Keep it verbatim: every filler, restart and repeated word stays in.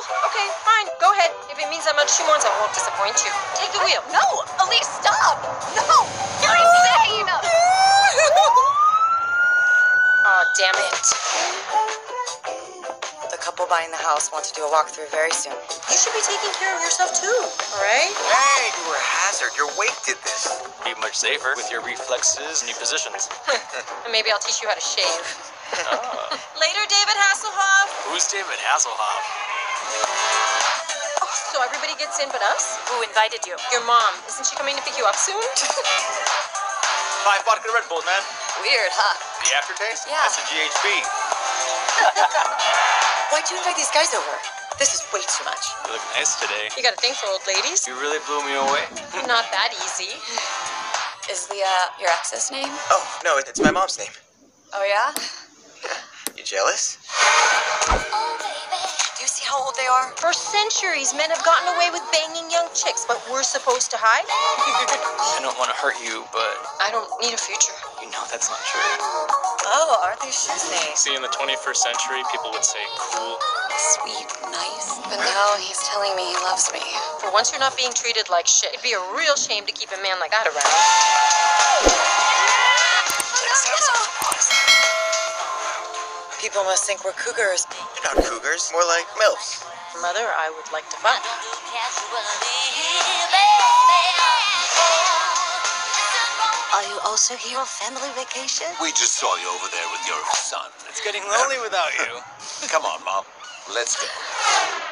Okay, fine. Go ahead. If it means that much she wants, I won't disappoint you. Take the wheel. No! Elise, stop! No! You're insane! Aw, damn it. The couple buying the house want to do a walkthrough very soon. You should be taking care of yourself, too, all right? Hey, you were a hazard. Your weight did this. Be much safer with your reflexes and your positions. And maybe I'll teach you how to shave. Oh. Later, David Hasselhoff. Who's David Hasselhoff? Oh, so everybody gets in but us? Who invited you? Your mom. Isn't she coming to pick you up soon? Five vodka Red Bull, man. Weird, huh? The aftertaste? Yeah. That's a G H B. Why'd you invite these guys over? This is way too much. You look nice today. You got a thing for old ladies? You really blew me away. Not that easy. Is Leah your ex's name? Oh, no, it's my mom's name. Oh, yeah? You jealous? Oh, baby. Do you see how old they are? For centuries, men have gotten away with banging young chicks, but we're supposed to hide? I don't want to hurt you, but... I don't need a future. You know that's not true. Oh, aren't these shoes nice? See, in the twenty-first century, people would say cool. Sweet, nice. But now he's telling me he loves me. For once you're not being treated like shit. It'd be a real shame to keep a man like that around. Let's have some fun. People must think we're cougars. They're not cougars, more like MILFs. Mother, I would like to find. Are you also here on family vacation? We just saw you over there with your son. It's getting lonely without you. Come on, Mom. Let's go.